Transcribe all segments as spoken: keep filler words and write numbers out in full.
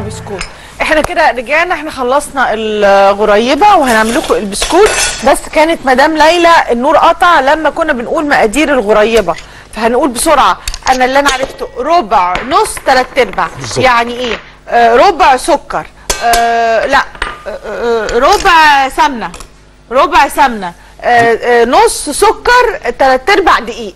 جبنا بسكوت. احنا كده رجعنا، احنا خلصنا الغريبه وهنعمل لكم البسكوت، بس كانت مدام ليلى النور قطع لما كنا بنقول مقادير الغريبه، فهنقول بسرعه. انا اللي انا عرفته ربع، نص، ثلاث ارباع. يعني ايه؟ آه ربع سكر، آه لا آه ربع سمنه، ربع سمنه، آه آه نص سكر، ثلاث ارباع دقيق،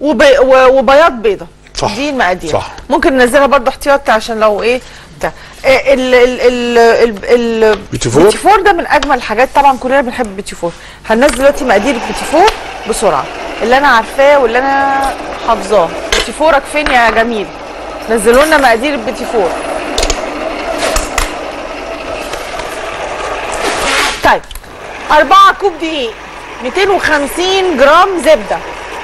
وبياض بيضه. صح، دي المقادير. ممكن ننزلها برضو احتياطي عشان لو ايه ده. ال ال ال ال البيتي فور. البيتي فور ده من اجمل الحاجات، طبعا كلنا بنحب البيتي فور. هننزل دلوقتي مقادير البيتي فور بسرعه، اللي انا عارفاه واللي انا حافظاه. البيتي فورك فين يا جميل؟ نزلوا لنا مقادير البيتي فور. طيب، أربعة كوب دقيق، مئتين وخمسين جرام زبده،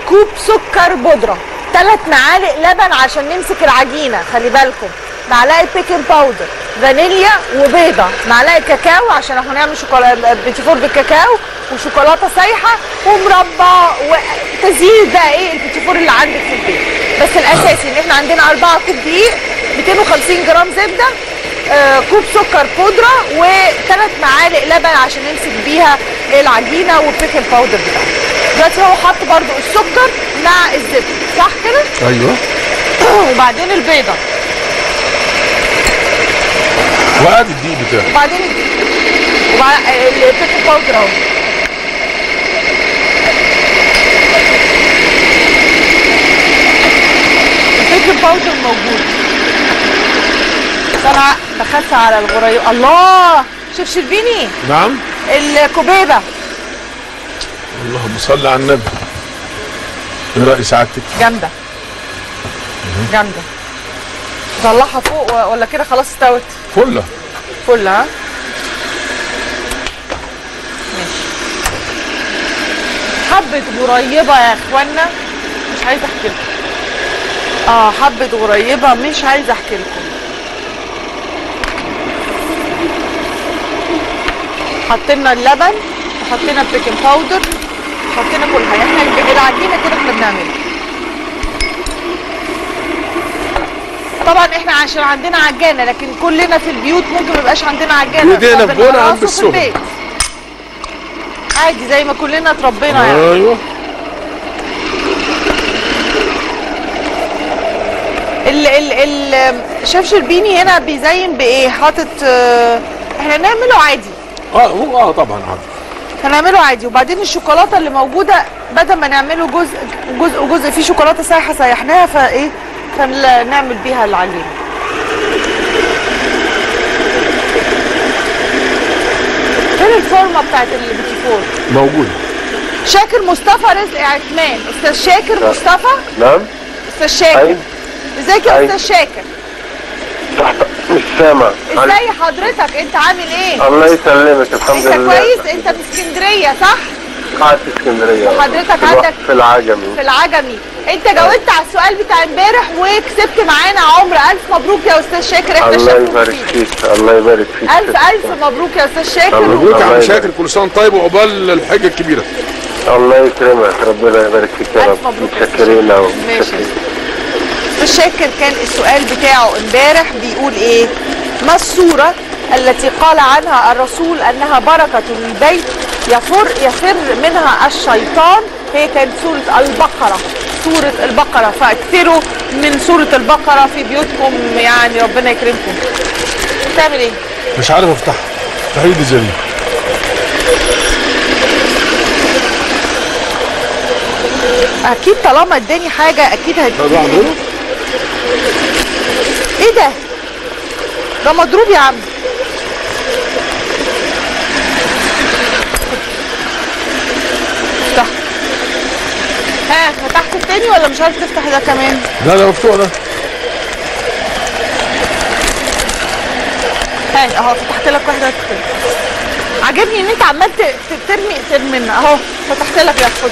كوب سكر بودره، ثلاث معالق لبن عشان نمسك العجينه، خلي بالكم، معلقه بيكنج باودر، فانيليا وبيضه، معلقه كاكاو عشان احنا هنعمل شوكولاته بيتي فور بالكاكاو، وشوكولاته سايحه ومربى، وتزيين بقى ايه البيتي فور اللي عندك في البيت. بس الاساسي ان احنا عندنا أربعة كوب دقيق، مئتين وخمسين جرام زبده، آه كوب سكر بودره، وثلاث معالق لبن عشان نمسك بيها العجينه والبيكنج باودر بتاعها. دلوقتي هو حط برضو السكر مع الزبده، صح كده؟ ايوه. وبعدين البيضه، وادي الدقيق بتاعه، وبعدين الدقيق، وبعدين البيكنج باودر اهو. البيكنج باودر موجود. بسرعه بخس على الغريبه. الله، شيف شربيني. نعم. الكبيبه. اللهم صل على النبي. ايه راي سعادتك؟ جامده جامده. طلعها فوق ولا كده خلاص استوت؟ فله فله. ها ماشي. حبه غريبه يا اخوانا مش عايزه احكي لكم. اه حبه غريبه مش عايزه احكي لكم. حطينا اللبن وحطينا البيكنج باودر، حطينا كل حاجه، احنا العجينه كده احنا بنعملها. طبعا احنا عشان عندنا عجانه، لكن كلنا في البيوت ممكن ما يبقاش عندنا عجانه، ايدينا في بونا عند السوق عادي زي ما كلنا اتربينا يعني. ايوه. ال ال ال شيف شربيني هنا بيزين بايه؟ حاطط اه احنا نعمله عادي. اه اه طبعا عادي. هنعمله عادي. وبعدين الشوكولاته اللي موجوده بدل ما نعمله جزء جزء وجزء، في شوكولاته سايحه سيحناها فايه فنعمل بيها العجينه. فين الفورمه بتاعت البيتي فور؟ موجوده. شاكر مصطفى رزق عثمان، استاذ شاكر مصطفى. نعم استاذ شاكر. ازيك يا استاذ شاكر؟ تحت مش سامع. ازاي حضرتك؟ انت عامل ايه؟ الله يسلمك الحمد لله. انت كويس؟ انت من اسكندريه صح؟ قاعد في اسكندريه. وحضرتك عندك في العجمي. في العجمي. انت جاوبت على السؤال بتاع امبارح وكسبت معانا عمر. الف مبروك يا استاذ شاكر، احنا شاكرين. الله يبارك فيك، الله يبارك فيك. الف الف مبروك يا استاذ شاكر. مبروك يا عم شاكر، كل سنه طيب وعقبال الحجه الكبيره. الله يكرمك، ربنا يبارك فيك يا رب. متشكرين قوي. ماشي. استاذ شاكر كان السؤال بتاعه امبارح بيقول ايه؟ ما الصورة التي قال عنها الرسول انها بركة البيت يفر يفر منها الشيطان؟ هي كانت سورة البقرة، سورة البقرة، فاكثروا من سورة البقرة في بيوتكم يعني ربنا يكرمكم. بتعمل ايه؟ مش عارف افتحها، افتحي لي زي اكيد طالما اداني حاجة اكيد هتجيبها. ايه ده؟ ده مضروب يا عم. افتح. ها فتحت التاني ولا مش عارف تفتح ده كمان؟ لا لا مفتوح ده. ها اهو فتحت لك واحده تاني. عاجبني ان انت عمال ترمي ترمي اهو فتحت لك يا خد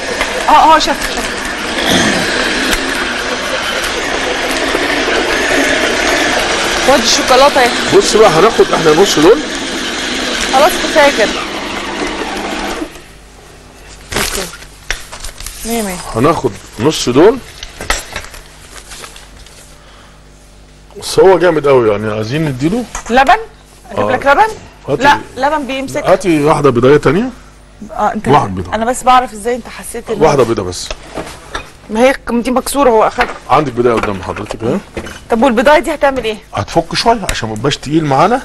اهو اهو شفت شفت. ودي الشوكولاته اهي. بص بقى هناخد احنا نص دول. خلاص كفايه كده. اوكي. مية مية. هناخد نص دول. بس هو جامد قوي يعني، عايزين نديله لبن. اجيب لك لبن؟ لا لبن بيمسك. هاتي واحده بيضايه ثانيه. اه انت واحده بيضايه. انا بس بعرف ازاي انت حسيت ان واحده بيضايه بس. ما هي دي مكسوره، هو اخدها. عندك بيضايه قدام حضرتك اهي. طب والبيضايه دي هتعمل ايه؟ هتفك شويه عشان ما يبقاش تقيل معانا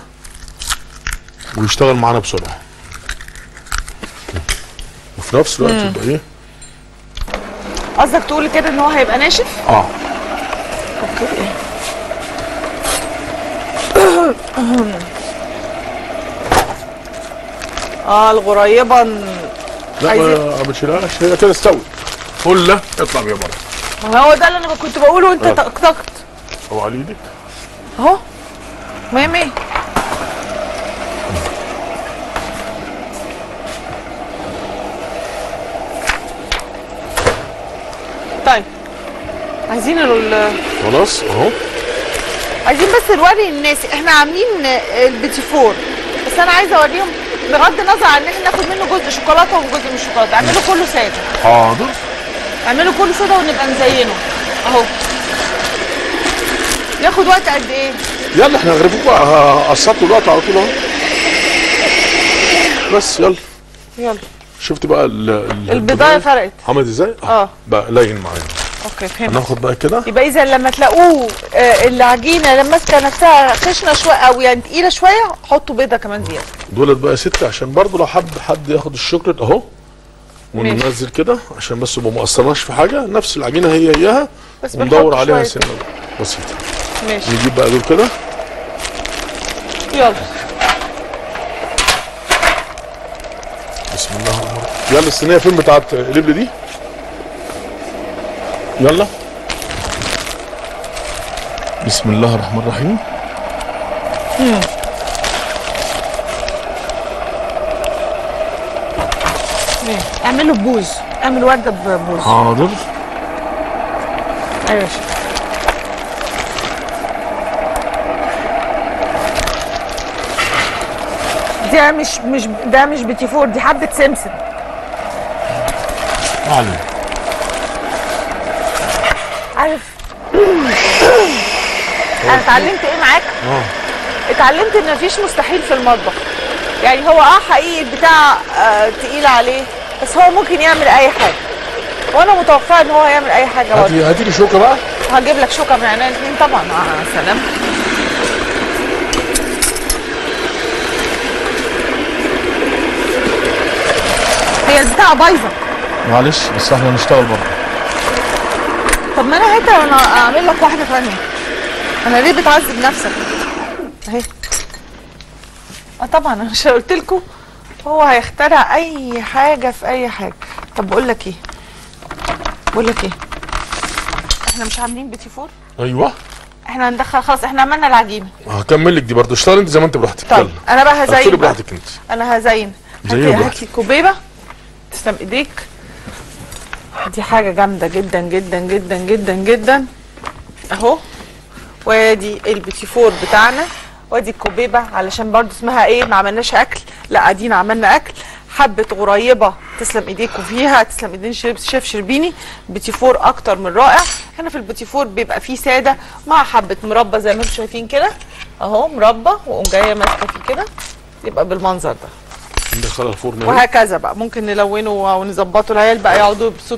ويشتغل معانا بسرعه. وفي نفس الوقت يبقى ايه؟ قصدك تقول كده ان هو هيبقى ناشف؟ اه. اوكي. اه الغريبه. لا ما بتشيلهاش، هي كده استوت. فله اطلع بيها بره. ما هو ده اللي انا كنت بقوله وانت طقطقت. اوعى على ايدك. اهو. مهم ايه؟ طيب عايزين ال خلاص اهو، عايزين بس نوري الناس احنا عاملين البيتي فور، بس انا عايزه اوريهم بغض النظر عن ان احنا ناخد منه جزء شوكولاته وجزء مش شوكولاته. اعمله كله ساده. حاضر. اعمله كله ساده ونبقى نزينه اهو. ياخد وقت قد ايه؟ يلا احنا هنغرفوكم قسطوا الوقت على طول اهو. بس يلا. يلا. شفت بقى البضايه فرقت عملت ازاي؟ اه بقى لين معايا. اوكي فهمت. هناخد بقى كده يبقى اذا لما تلاقوه العجينه لما ماسكه نفسها خشنه شويه او يعني تقيله شويه حطوا بيضه كمان زياده. دولت بقى يا ستي عشان برضو لو حد حد ياخد الشوكليت اهو وننزل كده عشان بس ما مقصرناش في حاجه، نفس العجينه هي اياها بس وندور عليها سنه بسيطه. ماشي. نجيب بقى دول كده. يلا. بسم الله الرحمن الرحيم. يلا الصينيه فين بتاعت اللبلة دي؟ يلا. بسم الله الرحمن الرحيم. امم اعمله ببوز، اعمل ورده ببوز. حاضر. ايوه يا شيخ. ده مش مش ده مش بيتي فور، دي حبه سمسم. علي. عارف انا اتعلمت ايه معاك؟ اه اتعلمت ان مفيش مستحيل في المطبخ. يعني هو اه حقيقي البتاع آه تقيل عليه، بس هو ممكن يعمل اي حاجه، وانا متوقعه ان هو هيعمل اي حاجه. هاتي هاتي لي شوكه بقى. هجيب لك شوكه من عينيا الاثنين طبعا. اه سلام. هي البتاعه بايظه معلش، بس احنا هنشتغل برضه. طب ما انا هاتها وانا اعمل لك واحده ثانيه. انا ليه بتعذب نفسك؟ اهي. اه طبعا انا مش قلت لكم هو هيخترع اي حاجه في اي حاجه. طب بقول لك ايه؟ بقول لك ايه؟ احنا مش عاملين بيتي فور؟ ايوه. احنا هندخل خلاص، احنا عملنا العجينه. هكمل لك دي برضه، اشتغل انت زي ما انت براحتك. طيب يلا. انا بقى هزين. براحتك انت. انا هزين. هاتي هاتي كبيبه. تسلم ايديك. دي حاجه جامده جدا جدا جدا جدا جدا اهو. وادي البيتي فور بتاعنا، وادي الكبيبه علشان برضو اسمها ايه، ما عملناش اكل، لا قاعدين عملنا اكل. حبه غريبه تسلم ايديكم فيها، تسلم ايدين الشيف شربيني. بيتي فور اكتر من رائع. احنا في البيتي فور بيبقى فيه ساده مع حبه مربى زي ما انتم شايفين كده اهو، مربى واقوم جايه ماسكه فيه كده يبقى بالمنظر ده. وهكذا بقى ممكن نلونه ونظبطه العيال بقى يقعدوا يبسطوا